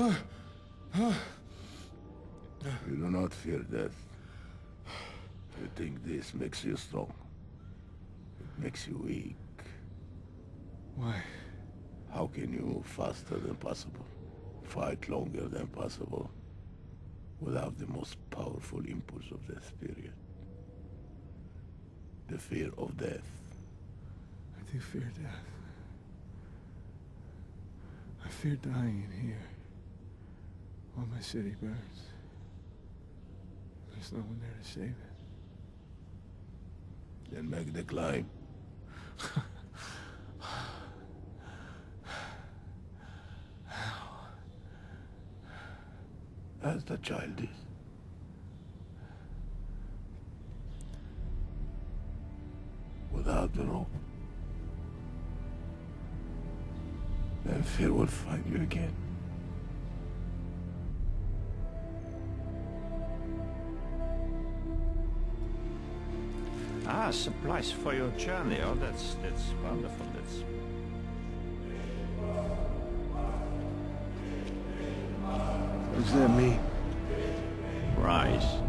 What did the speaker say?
You do not fear death. You think this makes you strong. It makes you weak. Why? How can you move faster than possible? Fight longer than possible? Without the most powerful impulse of death, period. The fear of death. I do fear death. I fear dying here, while my city burns. There's no one there to save it. Then make the climb. As the child is. Without the rope. Then fear will find you again. Ah, supplies for your journey. Oh, that's wonderful. That's. What does that mean? Rise.